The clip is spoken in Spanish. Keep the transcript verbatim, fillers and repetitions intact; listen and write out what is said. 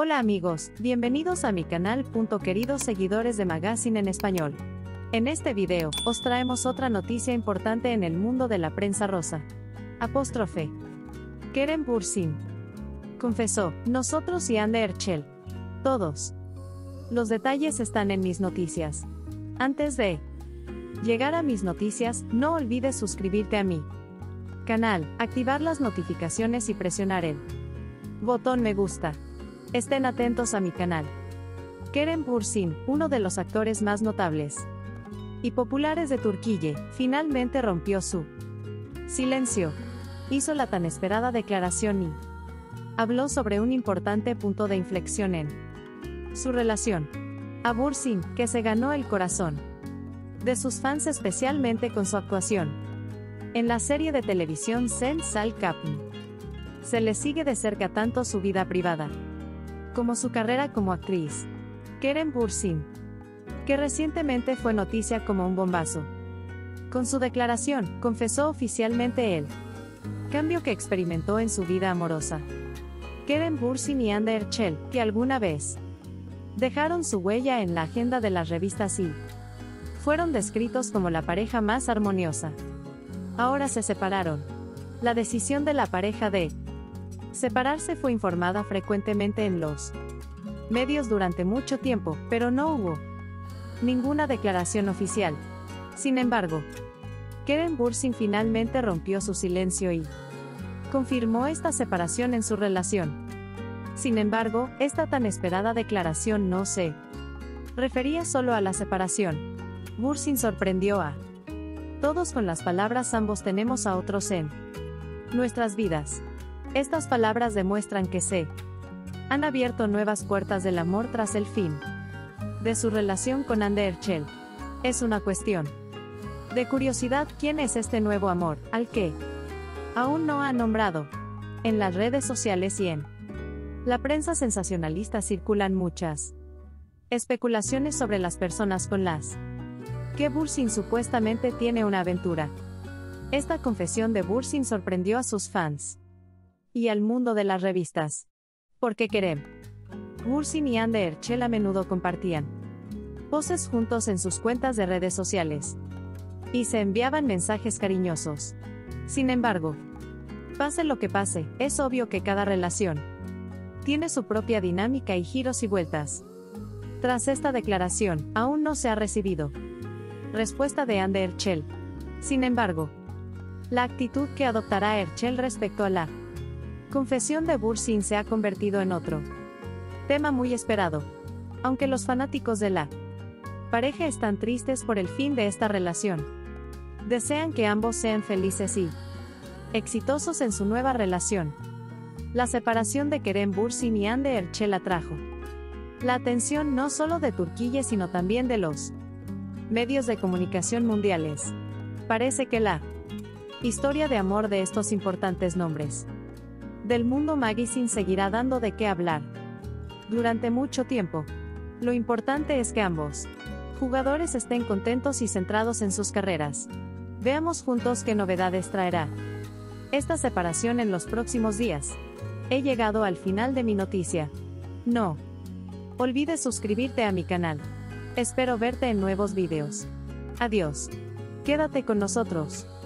Hola amigos, bienvenidos a mi canal. Queridos seguidores de Magazin en Español. En este video, os traemos otra noticia importante en el mundo de la prensa rosa. Apóstrofe. Kerem Bürsin confesó, nosotros y Hande Erçel. Todos. Los detalles están en mis noticias. Antes de llegar a mis noticias, no olvides suscribirte a mi canal, activar las notificaciones y presionar el botón me gusta. Estén atentos a mi canal. Kerem Bürsin, uno de los actores más notables y populares de Turquía, finalmente rompió su silencio. Hizo la tan esperada declaración y habló sobre un importante punto de inflexión en su relación. A Bürsin, que se ganó el corazón de sus fans especialmente con su actuación en la serie de televisión Sen Çal Kapımı, se le sigue de cerca tanto su vida privada como su carrera como actriz. Kerem Bürsin, que recientemente fue noticia como un bombazo con su declaración, confesó oficialmente el cambio que experimentó en su vida amorosa. Kerem Bürsin y Hande Erçel, que alguna vez dejaron su huella en la agenda de las revistas y fueron descritos como la pareja más armoniosa, ahora se separaron. La decisión de la pareja de separarse fue informada frecuentemente en los medios durante mucho tiempo, pero no hubo ninguna declaración oficial. Sin embargo, Kerem Bürsin finalmente rompió su silencio y confirmó esta separación en su relación. Sin embargo, esta tan esperada declaración no se refería solo a la separación. Bürsin sorprendió a todos con las palabras ambos tenemos a otros en nuestras vidas. Estas palabras demuestran que se han abierto nuevas puertas del amor tras el fin de su relación con Hande Erçel. Es una cuestión de curiosidad quién es este nuevo amor, al que aún no ha nombrado. En las redes sociales y en la prensa sensacionalista circulan muchas especulaciones sobre las personas con las que Bürsin supuestamente tiene una aventura. Esta confesión de Bürsin sorprendió a sus fans y al mundo de las revistas, porque Kerem Bürsin y Hande Erçel a menudo compartían poses juntos en sus cuentas de redes sociales y se enviaban mensajes cariñosos. Sin embargo, pase lo que pase, es obvio que cada relación tiene su propia dinámica y giros y vueltas. Tras esta declaración, aún no se ha recibido respuesta de Hande Erçel. Sin embargo, la actitud que adoptará Erçel respecto a la confesión de Bürsin se ha convertido en otro tema muy esperado. Aunque los fanáticos de la pareja están tristes por el fin de esta relación, desean que ambos sean felices y exitosos en su nueva relación. La separación de Kerem Bürsin y Hande Erçel atrajo la atención no solo de Turquía sino también de los medios de comunicación mundiales. Parece que la historia de amor de estos importantes nombres del mundo magazine seguirá dando de qué hablar durante mucho tiempo. Lo importante es que ambos jugadores estén contentos y centrados en sus carreras. Veamos juntos qué novedades traerá esta separación en los próximos días. He llegado al final de mi noticia. No olvides suscribirte a mi canal. Espero verte en nuevos videos. Adiós. Quédate con nosotros.